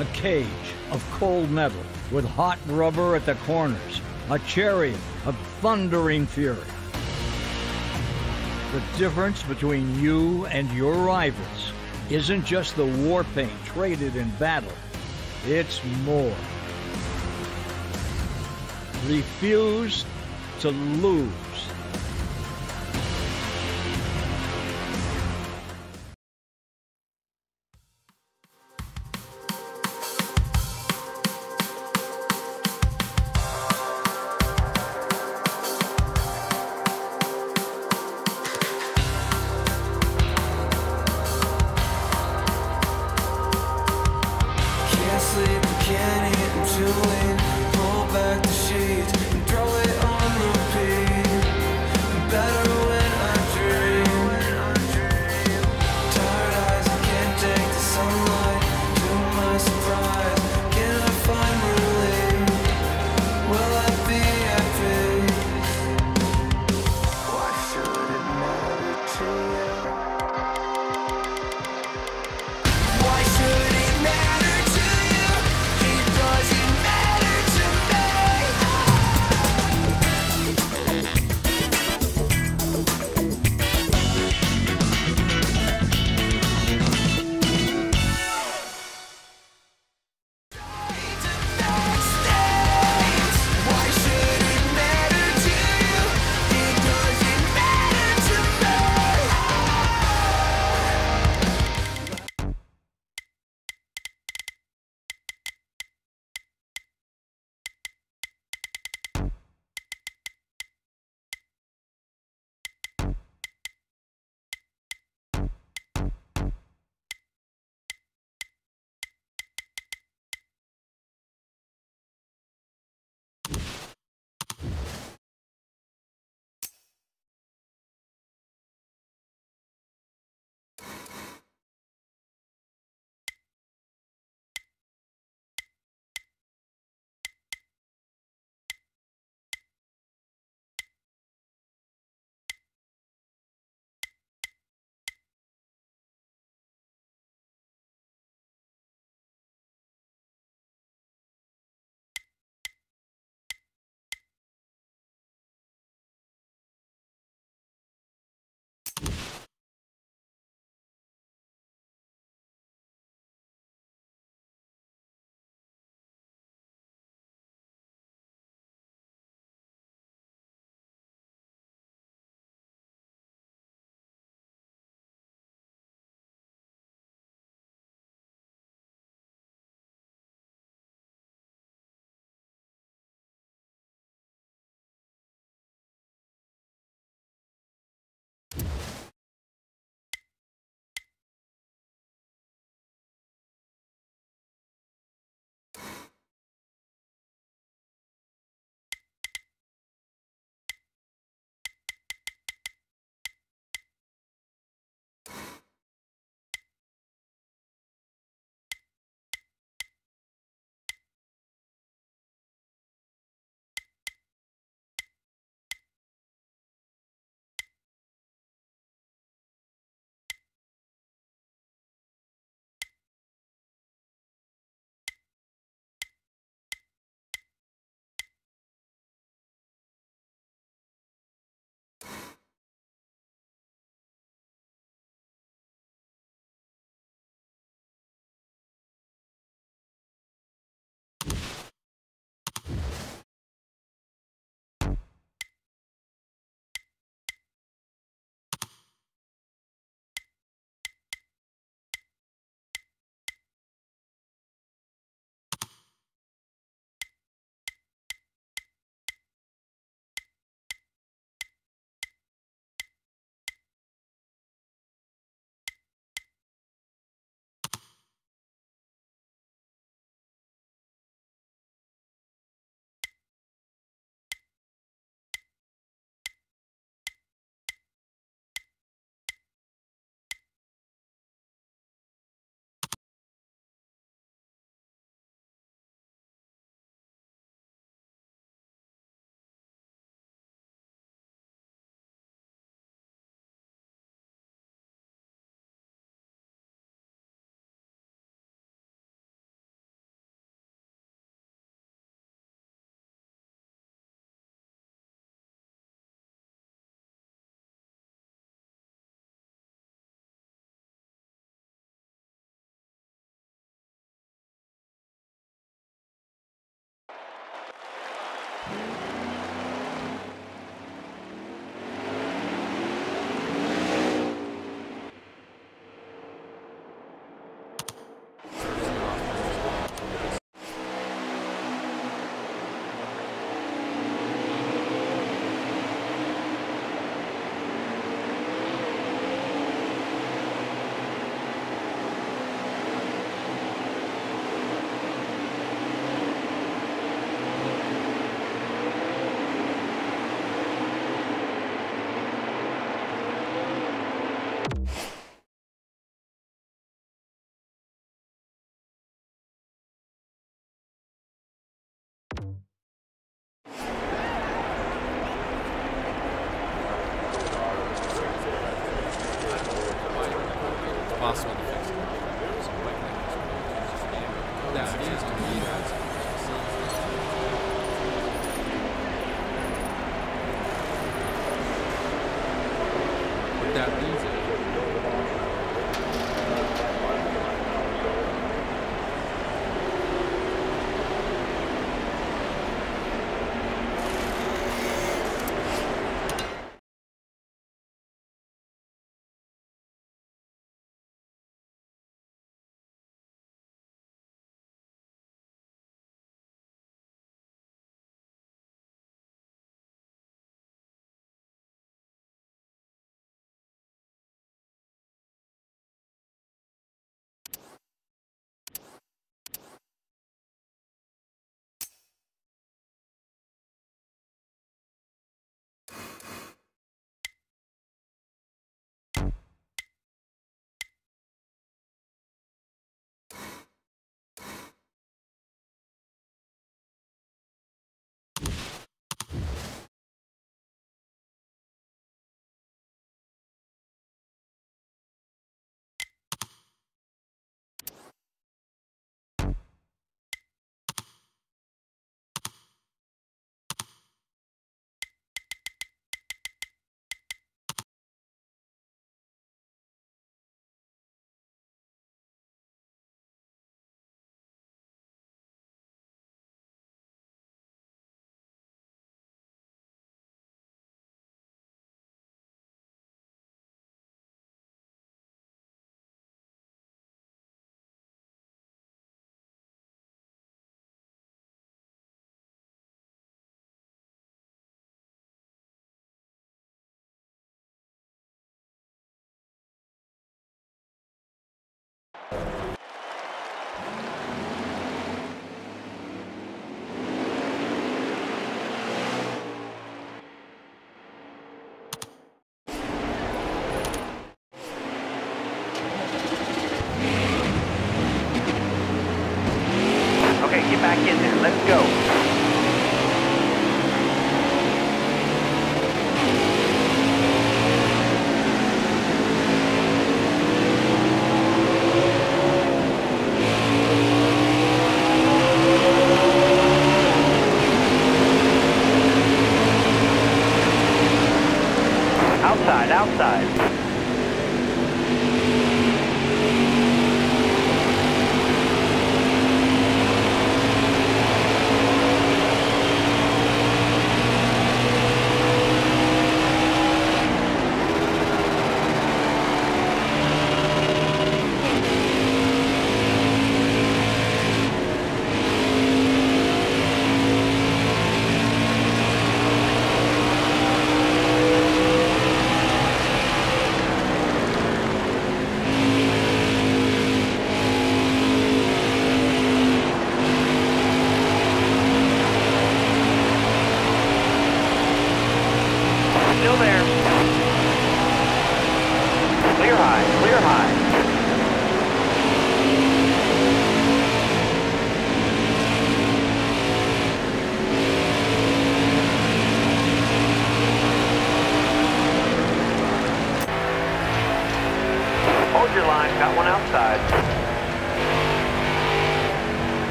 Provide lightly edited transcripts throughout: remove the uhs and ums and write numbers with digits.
a cage of cold metal with hot rubber at the corners, a chariot of thundering fury. The difference between you and your rivals isn't just the war paint traded in battle, it's more. Refuse to lose. Why should it matter to you? It doesn't matter.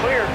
Clear.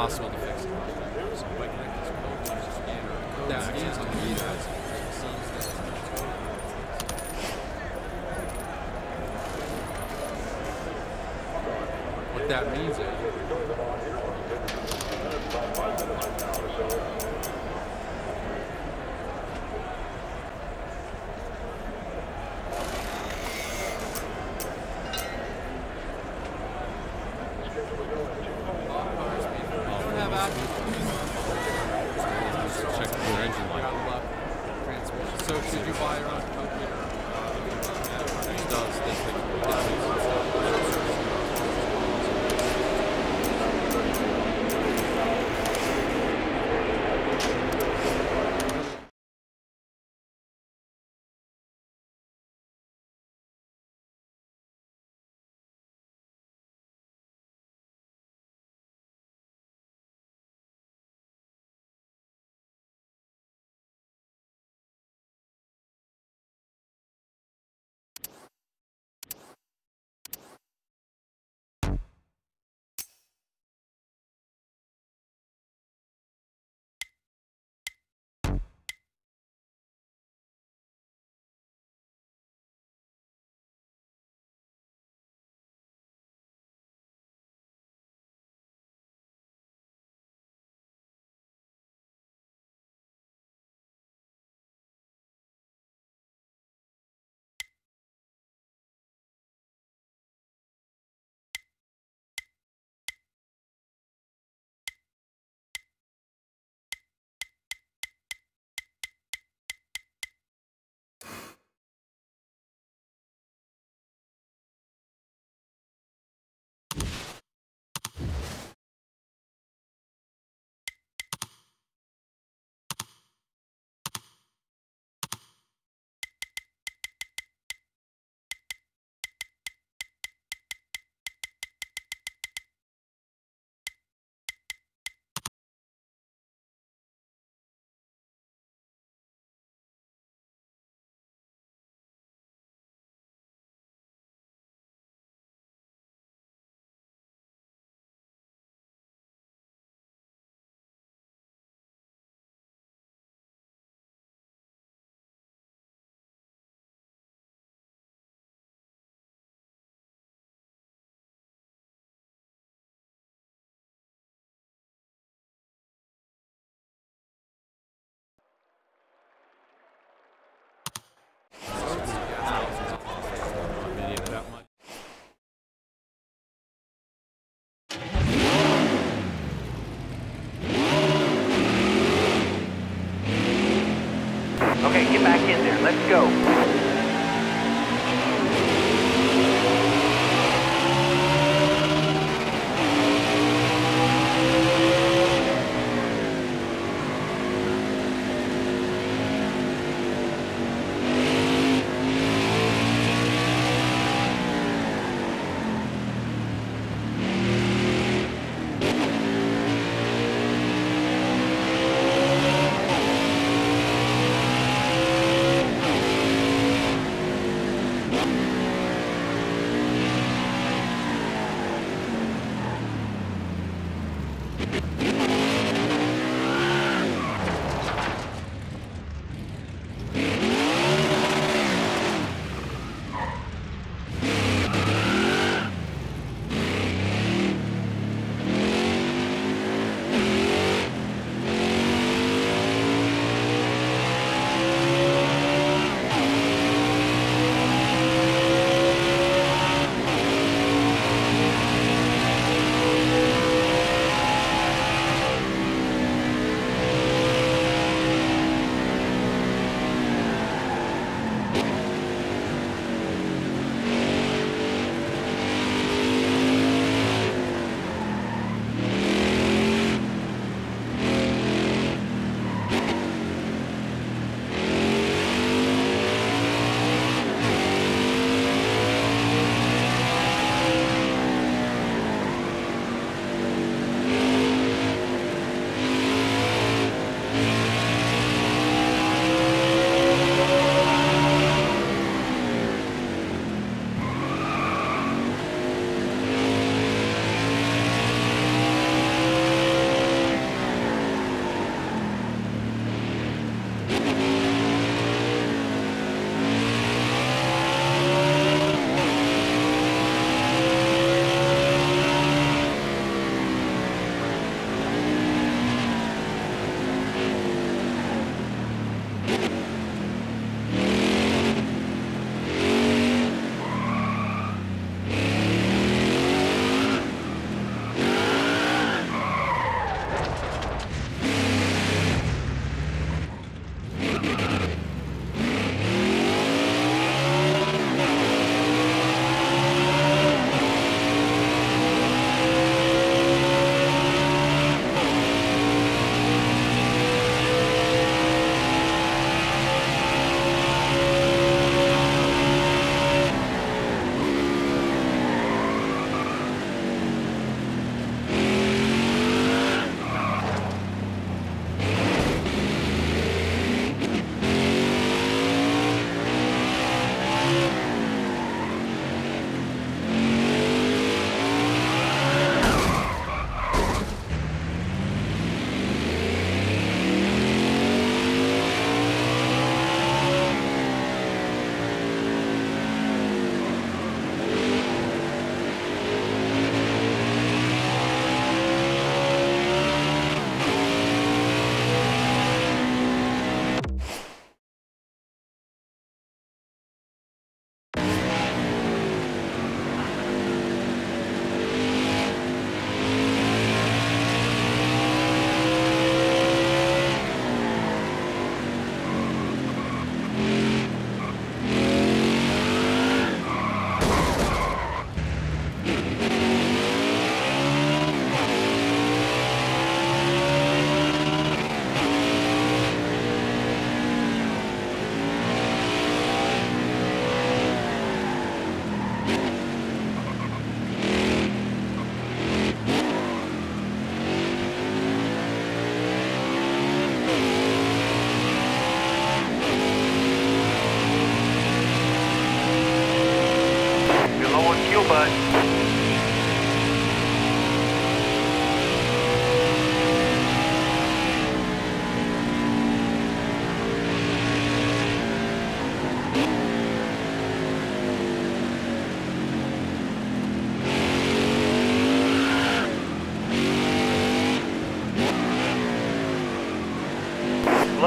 possible to fix it. That is on the meter. That means it. Check your engine light. So should you buy around a computer? It does.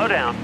slow down.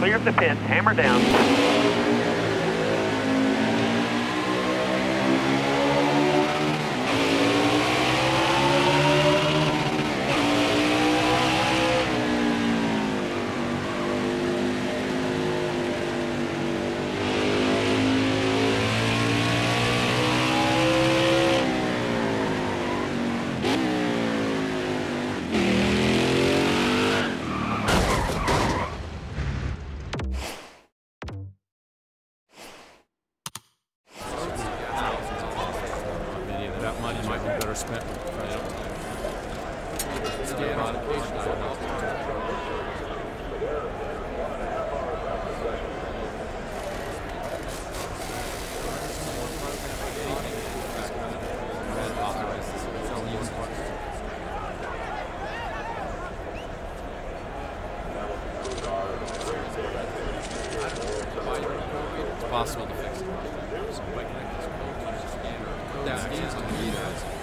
Clear of the pit, hammer down. Possible to fix it. So if I connect this scanner, that scan's on the meter.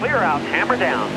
Clear out, hammer down.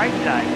right side.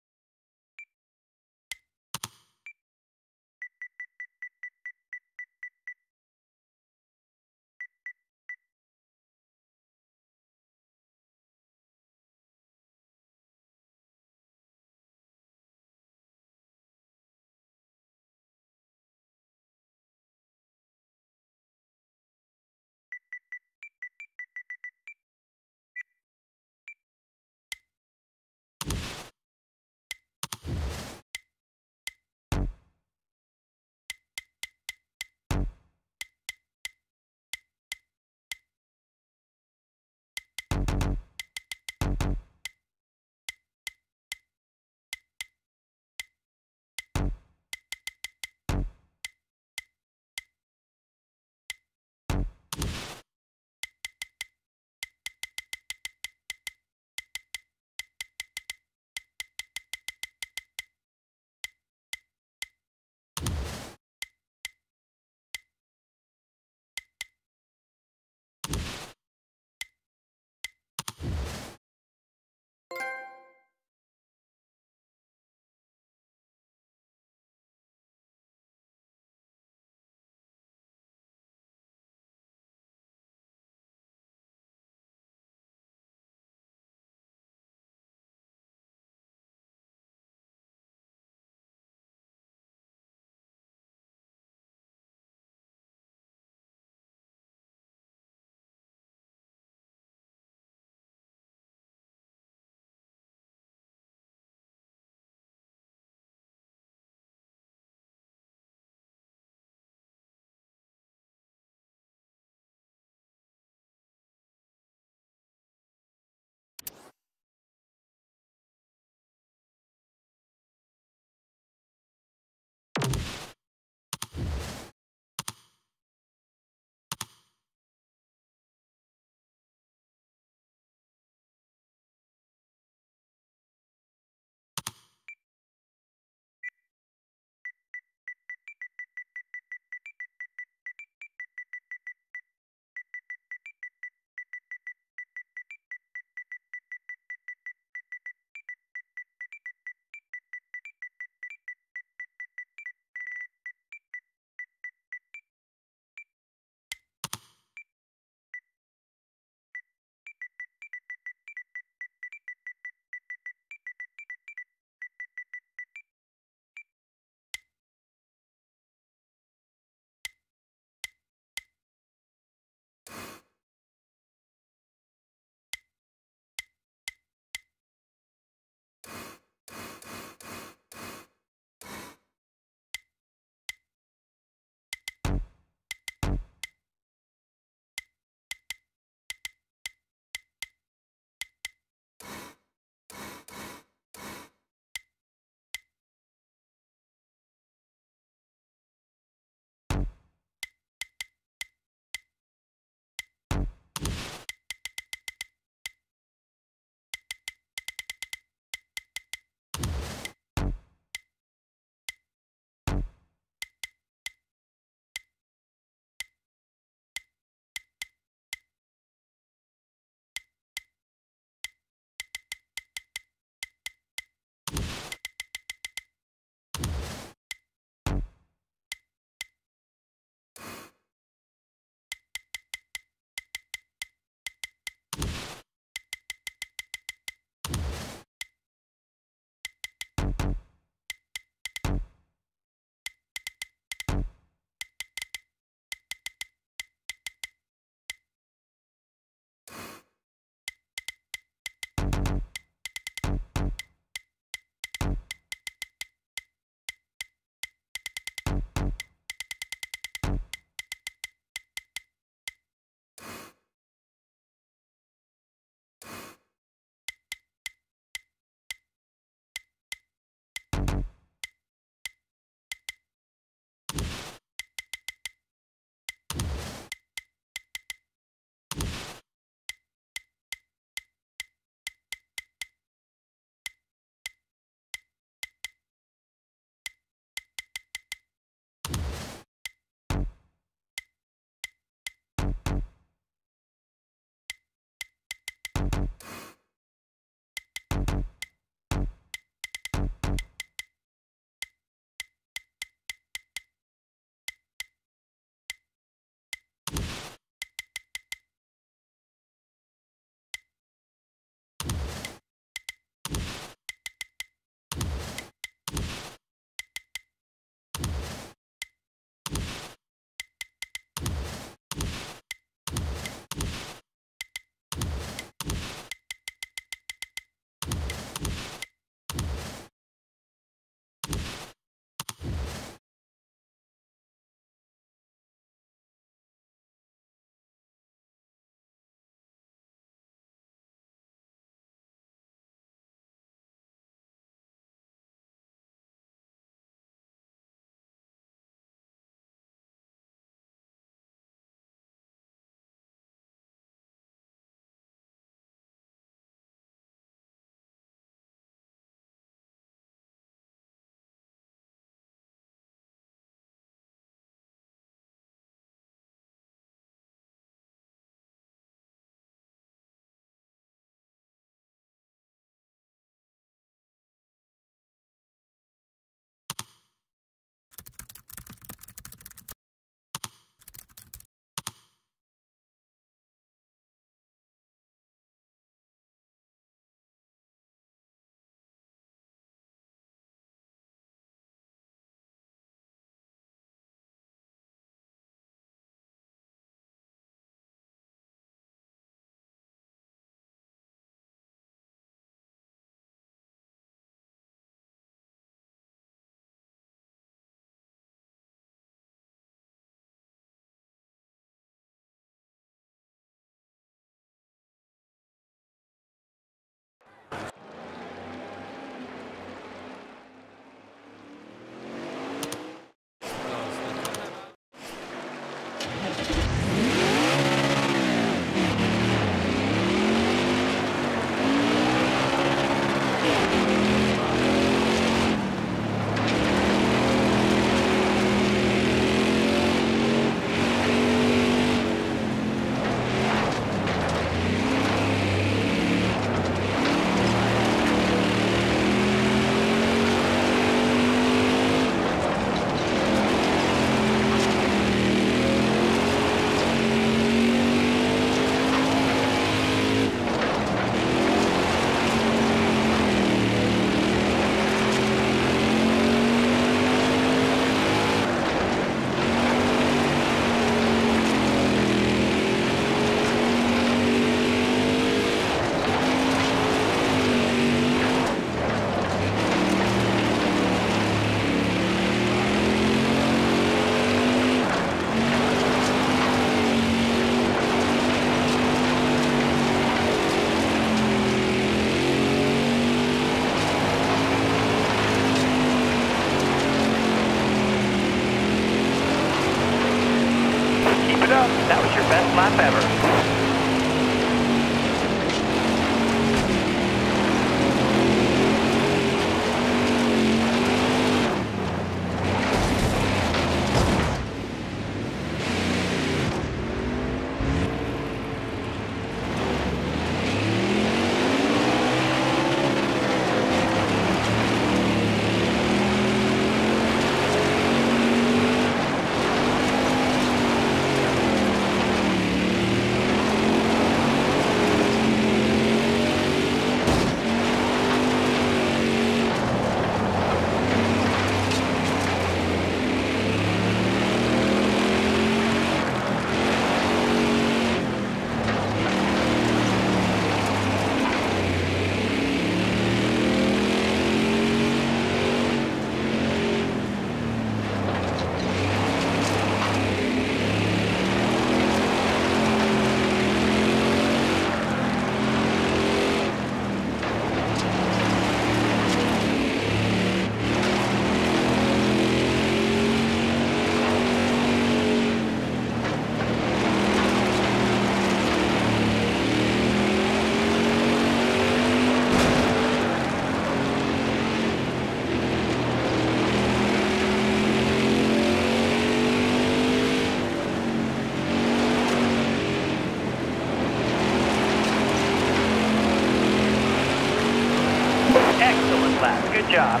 lap. Good job.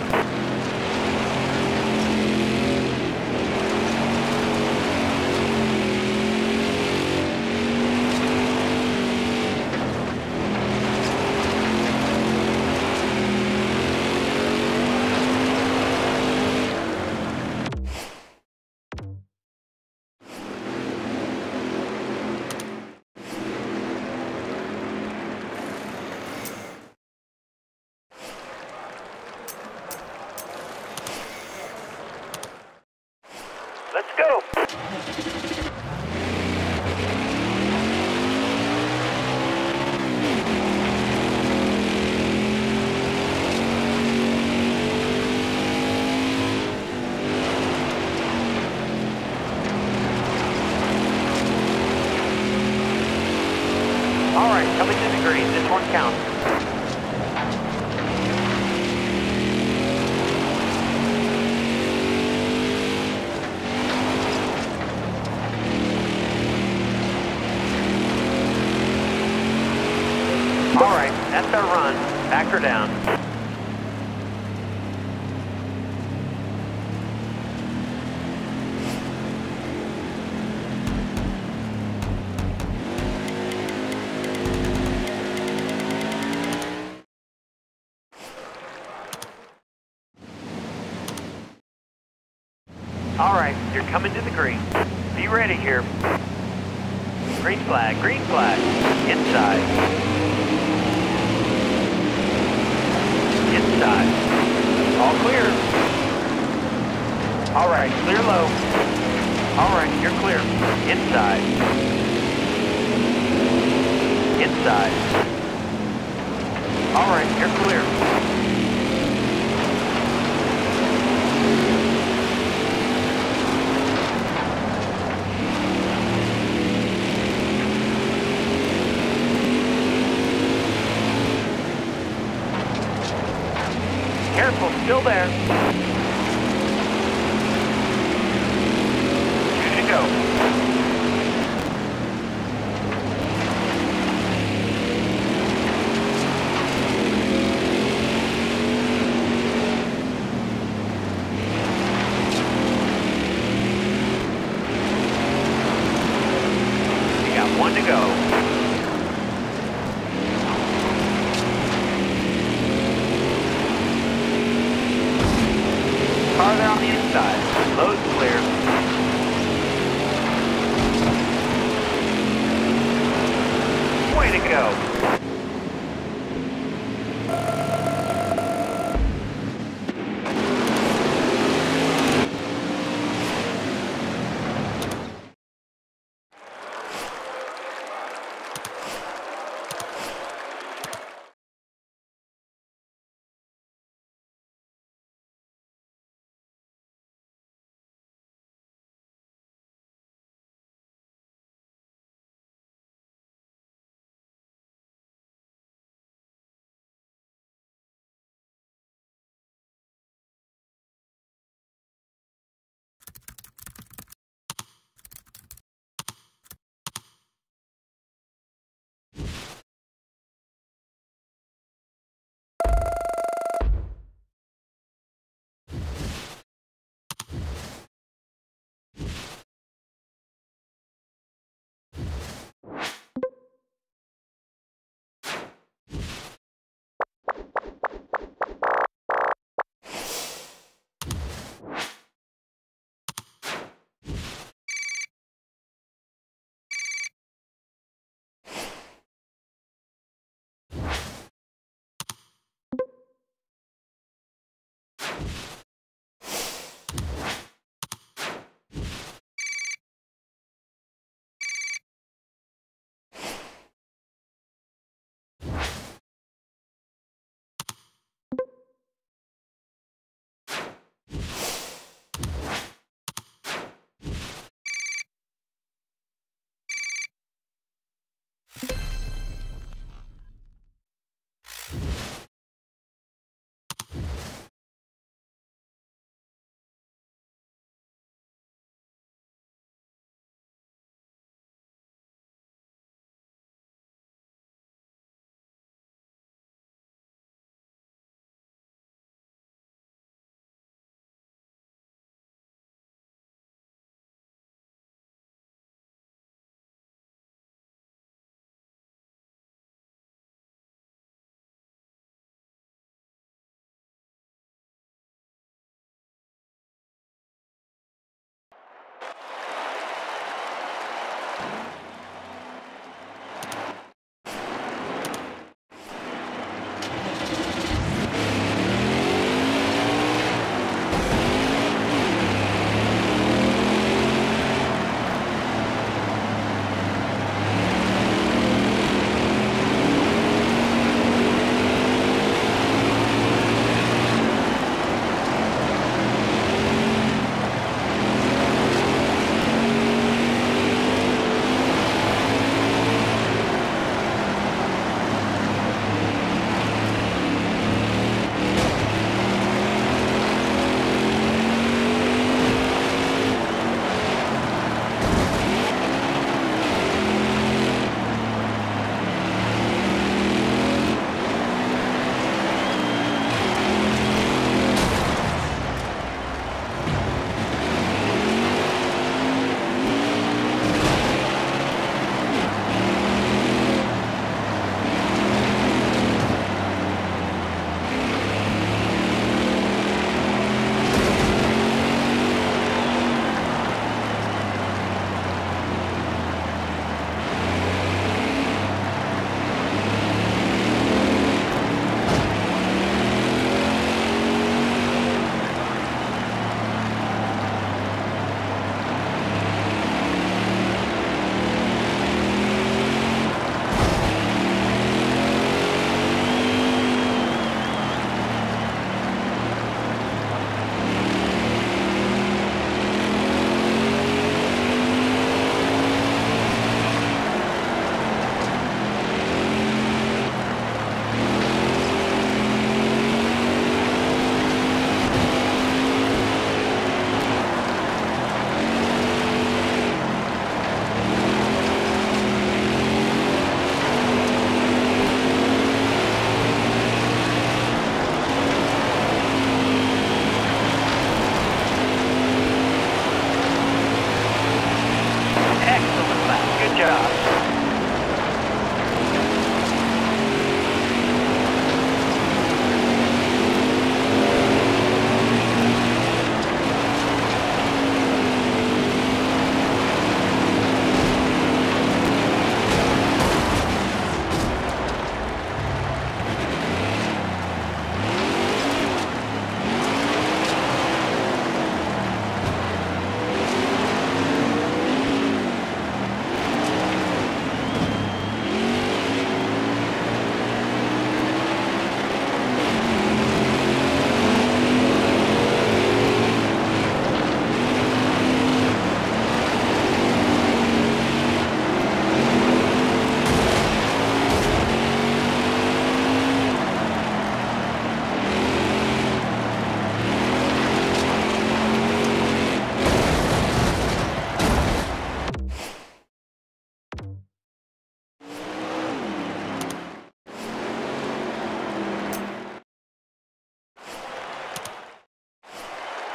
Let's go. All right, coming to the green. This one counts. That's our run. Back her down. All right, you're coming to the green. Be ready here. Green flag, green flag. Inside. Inside. All clear. All right, clear low. All right, you're clear. Inside. Inside. All right, you're clear. Careful, still there. 2 to go. We got 1 to go. Farther on the inside. Load's clear. Way to go.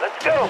Let's go!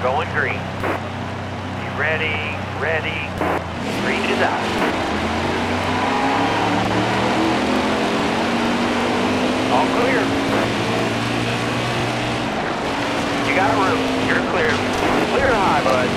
Going green. Be ready. Green is out. All clear. You got room. You're clear. Clear high, bud.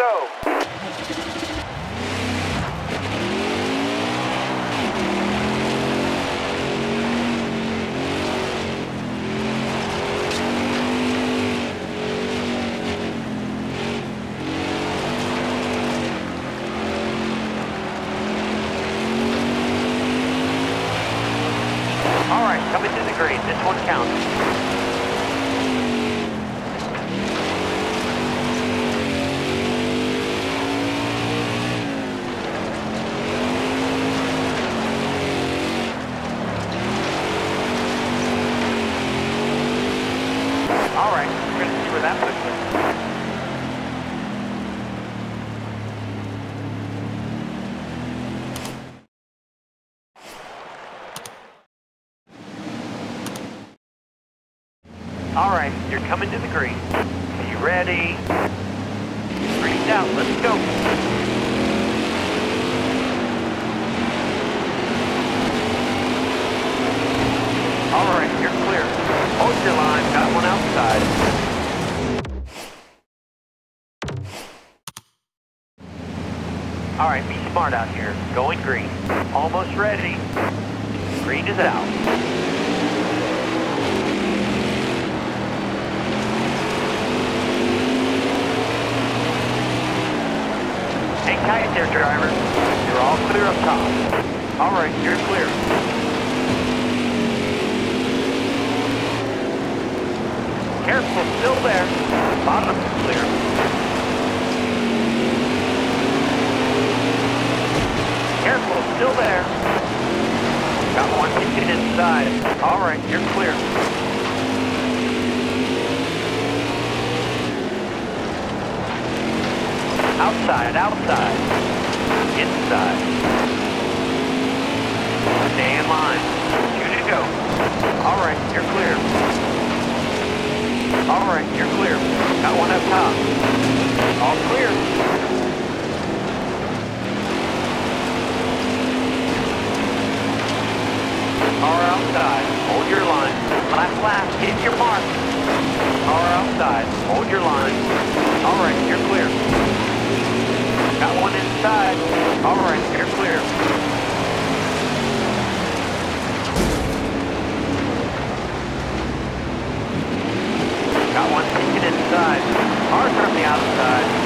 go. This one counts. All right, you're coming to the green. Are you ready? Green's out, let's go. All right, you're clear. Hold your line, got one outside. All right, be smart out here. Going green. Almost ready. Green is out. Hang tight there, driver. You're all clear up top. All right, you're clear. Careful, still there. Bottom clear. Careful, still there. Got one ticket inside. All right, you're clear. Outside, outside, inside. Stay in line. 2 to go. All right, you're clear. All right, you're clear. Got one up top. All clear. Car outside, hold your line. Last lap, hit your mark. Car outside, hold your line. All right, you're clear. Got one inside. All right, you're clear. Got one taken inside. Hard from the outside.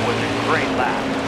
That was a great lap.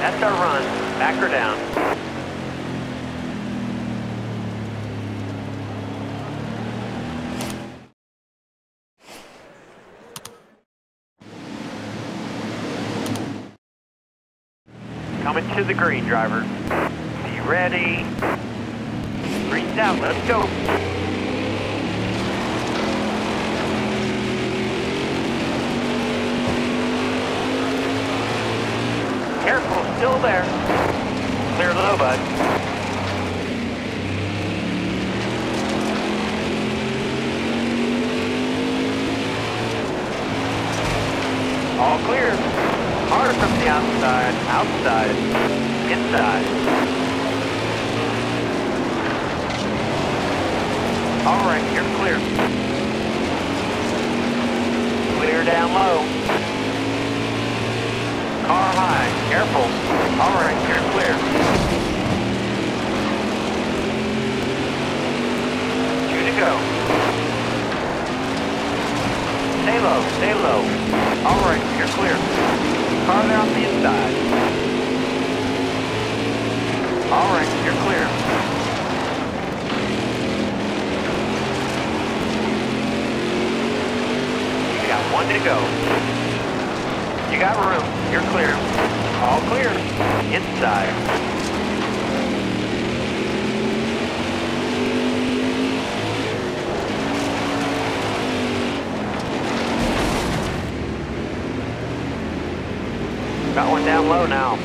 That's our run. Back her down. Coming to the green, driver. Be ready. Green's out. Let's go. Careful, still there. Clear low, bud. All clear. Hard from the outside, inside. All right, you're clear. Clear down low. Car high, careful. All right, you're clear. Two to go. Stay low, stay low. All right, you're clear. Car there on the inside. All right, you're clear. You got one to go. You got room. You're clear. All clear. Inside. down low now.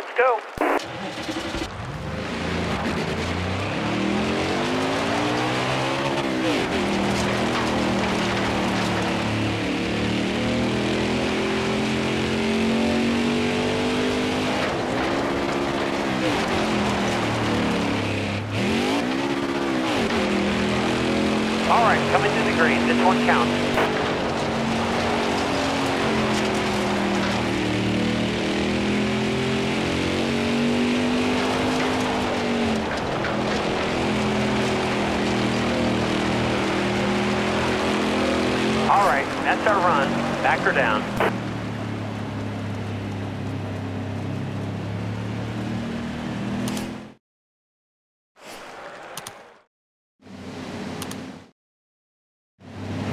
Let's go. All right, coming to the green. This one counts. That's our run. Back her down.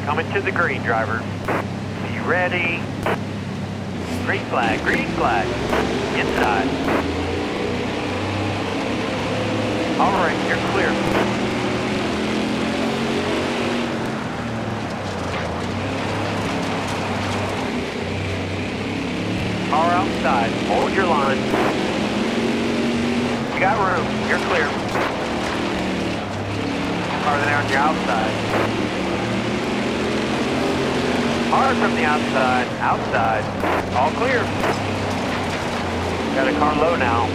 Coming to the green, driver. Be ready. Green flag, green flag. Inside. All right, you're clear. Car outside, hold your line. You got room, you're clear. Car down, you're outside. Car from the outside, outside. All clear. Got a car low now.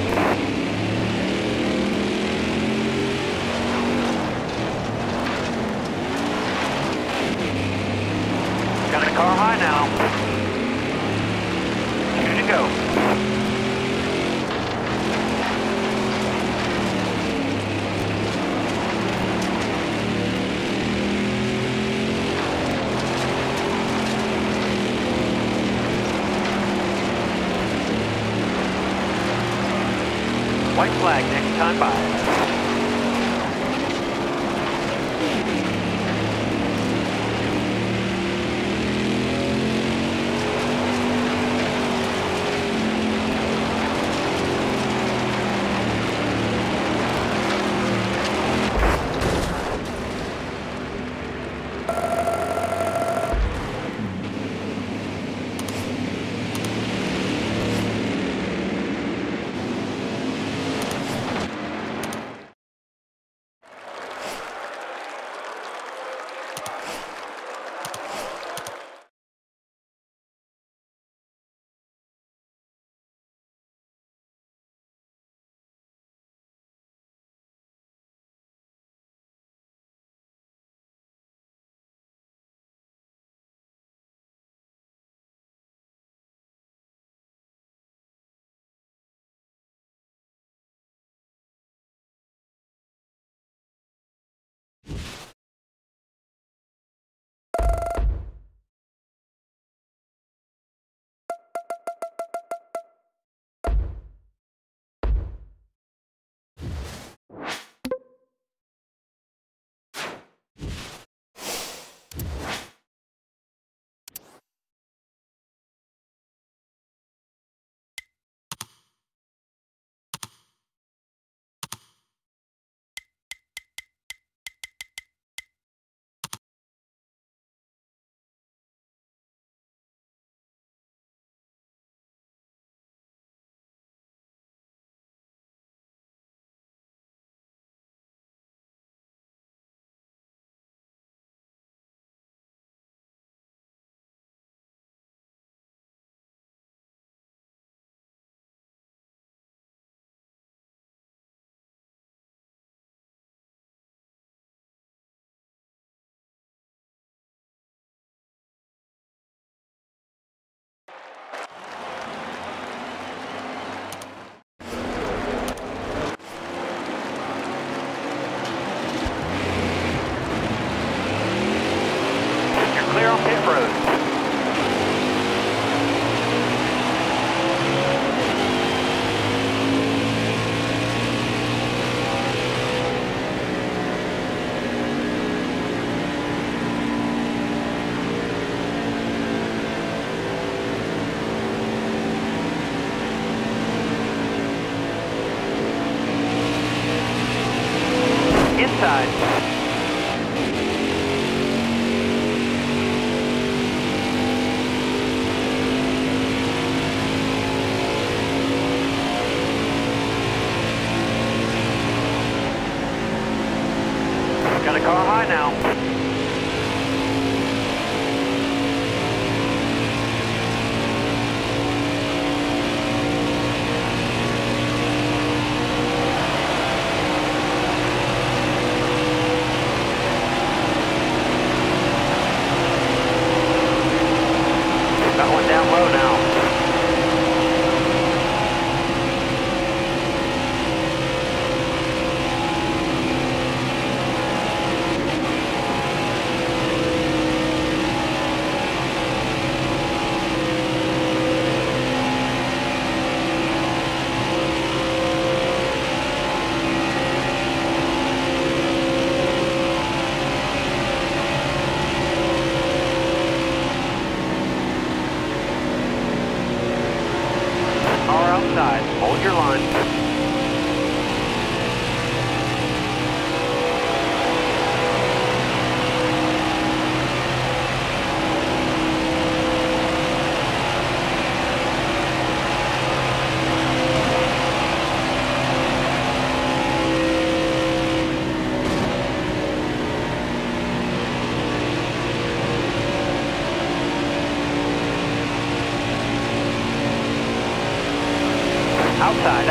Got a car high now. Go. All white flag next time by.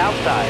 outside.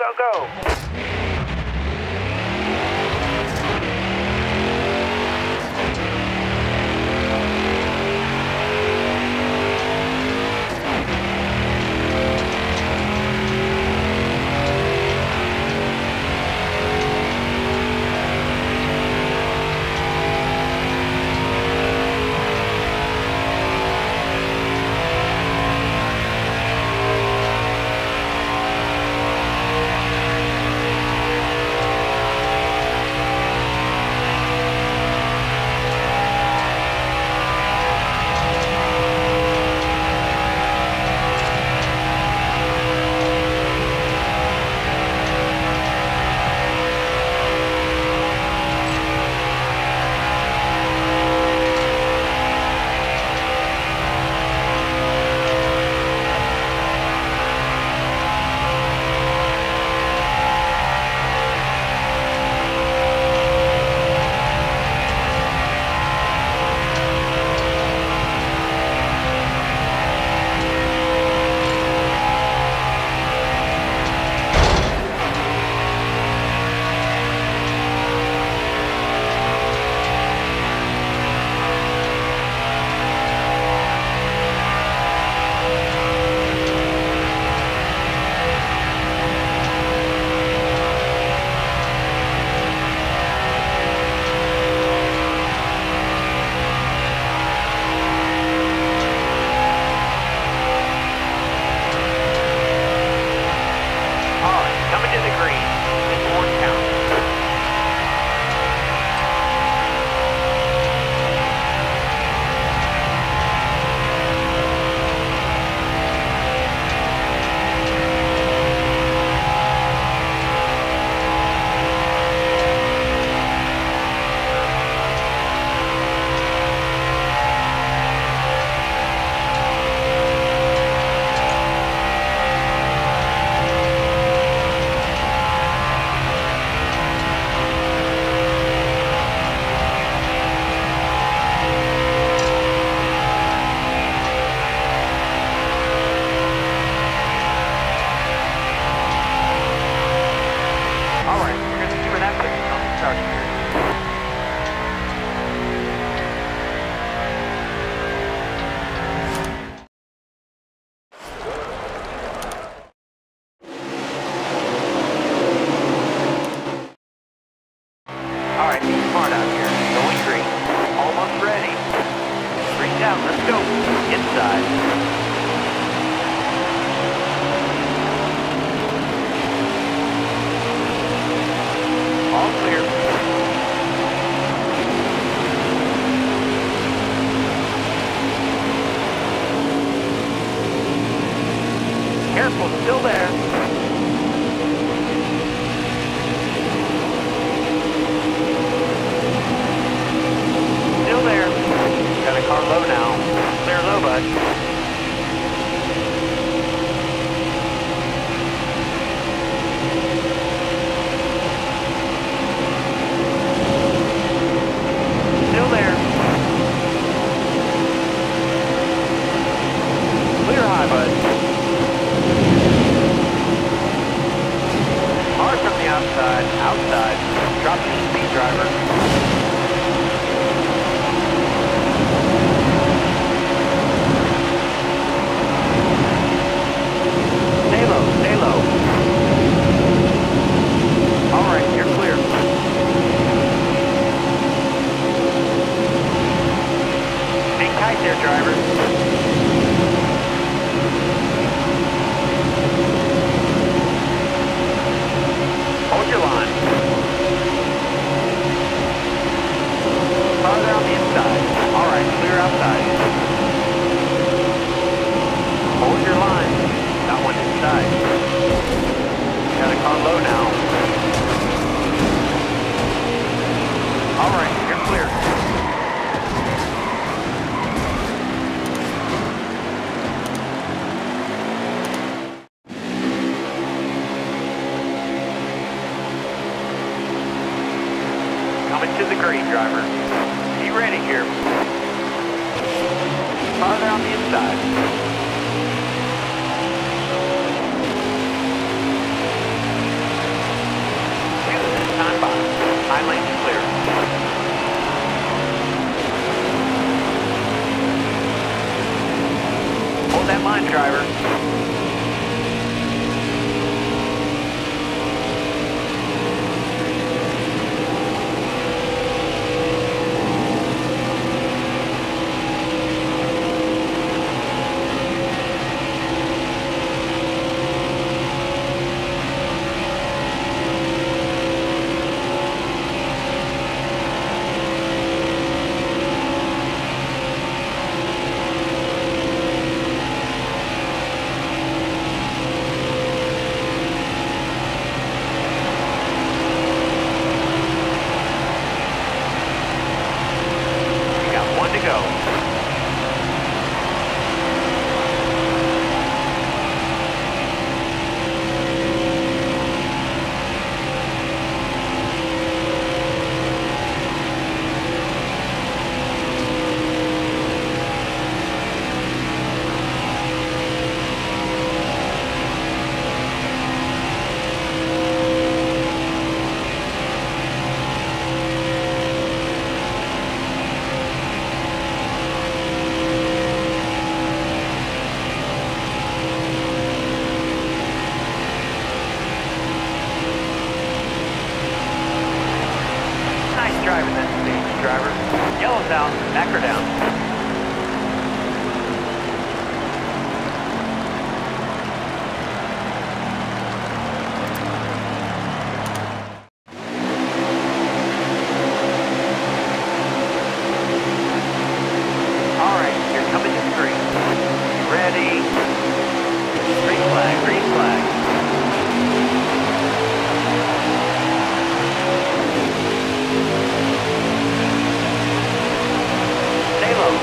Go, go. Alright, be smart out here. Going green. Almost ready. Green down, let's go. Inside. All clear. Careful, still there. Still there. Got a car low now. Clear low, bud. Outside, drop the speed driver. Stay low, stay low. All right, you're clear. Stay tight there, driver. Your line. Farther on the inside. All right, clear outside. Hold your line. Got one inside. Got a car low now. All right, you're clear. To the green, driver. Be ready here. Farther on the inside. This time by. High lane clear. Hold that line, driver. Driver. Yellow's out, back her down. Alright, you're coming to the green. Ready. Green flag, green flag. Stay low.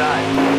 time.